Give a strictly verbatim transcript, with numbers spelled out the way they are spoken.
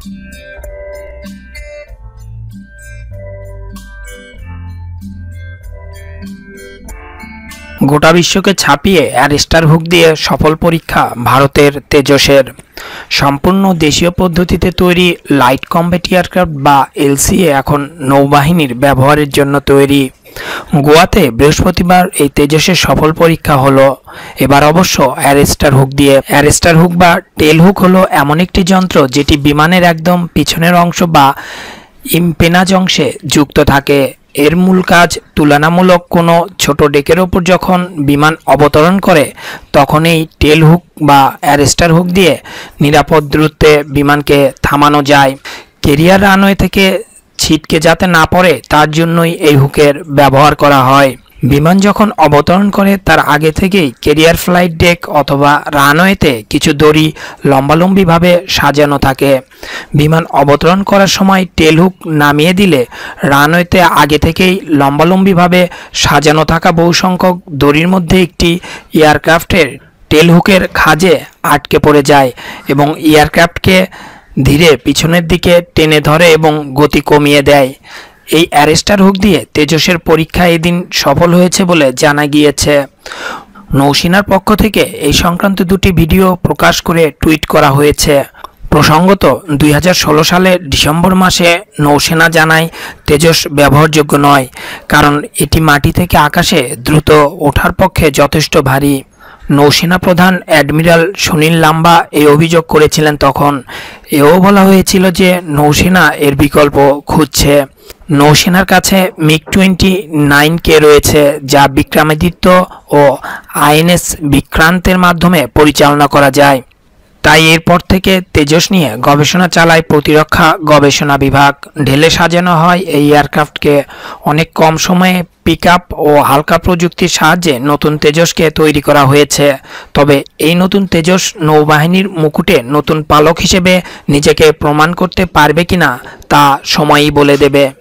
গোটা বিশ্বকে ছাপিয়ে অ্যারিস্টার হুক দিয়ে সফল পরীক্ষা ভারতের তেজসের। সম্পূর্ণ দেশীয় পদ্ধতিতে তৈরি লাইট কমব্যাট এয়ারক্রাফট বা এলসিএ এখন নৌবাহিনীর ব্যবহারের জন্য তৈরি। গোয়াতে বৃহস্পতিবার এই তেজসের সফল পরীক্ষা হলো। এবার অবশ্য অ্যারিস্টার হুক দিয়ে। অ্যারিস্টার হুক বা টেল হুক হলো এমন একটি যন্ত্র যেটি বিমানের একদম পিছনের অংশ বা ইমপেনাজ অংশে যুক্ত থাকে। এর মূল কাজ তুলনামূলক কোনো ছোট ডেকের ওপর যখন বিমান অবতরণ করে তখন এই টেল হুক বা অ্যারিস্টার হুক দিয়ে নিরাপদ দূরত্বে বিমানকে থামানো যায়। কেরিয়ার রানওয়ে থেকে ছিটকে যাতে না পড়ে তার জন্যই এই হুকের ব্যবহার করা হয়। বিমান যখন অবতরণ করে তার আগে থেকেই কেরিয়ার ফ্লাইট ডেক অথবা রানওয়েতে কিছু দড়ি লম্বালম্বিভাবে সাজানো থাকে। বিমান অবতরণ করার সময় টেল হুক নামিয়ে দিলে রানওয়েতে আগে থেকেই লম্বালম্বিভাবে সাজানো থাকা বহু সংখ্যক দড়ির মধ্যে একটি এয়ারক্রাফটের টেল হুকের খাঁজে আটকে পড়ে যায় এবং এয়ারক্রাফটকে ধীরে পিছনের দিকে টেনে ধরে এবং গতি কমিয়ে দেয়। এই অ্যারিস্টার হুক দিয়ে তেজসের পরীক্ষা এদিন সফল হয়েছে বলে জানা গিয়েছে। নৌসেনার পক্ষ থেকে এই সংক্রান্ত দুটি ভিডিও প্রকাশ করে টুইট করা হয়েছে। প্রসঙ্গত দুই হাজার ষোলো সালের ডিসেম্বর মাসে নৌসেনা জানায় তেজস ব্যবহারযোগ্য নয়, কারণ এটি মাটি থেকে আকাশে দ্রুত ওঠার পক্ষে যথেষ্ট ভারী। নৌসেনা প্রধান অ্যাডমিরাল সুনীল লাম্বা এই অভিযোগ করেছিলেন। তখন এও বলা হয়েছিল যে নৌসেনা এর বিকল্প খুঁজছে। নৌসেনার কাছে মিগ টোয়েন্টি নাইন কে রয়েছে, যা বিক্রমাদিত্য ও আইএনএস বিক্রান্তের মাধ্যমে পরিচালনা করা যায়। তাই এরপর থেকে তেজস নিয়ে গবেষণা চালায় প্রতিরক্ষা গবেষণা বিভাগ। ঢেলে সাজানো হয় এই এয়ারক্রাফটকে। অনেক কম সময়ে পিক আপ ও হালকা প্রযুক্তির সাহায্যে নতুন তেজসকে তৈরি করা হয়েছে। তবে এই নতুন তেজস নৌবাহিনীর মুকুটে নতুন পালক হিসেবে নিজেকে প্রমাণ করতে পারবে কিনা তা সময়ই বলে দেবে।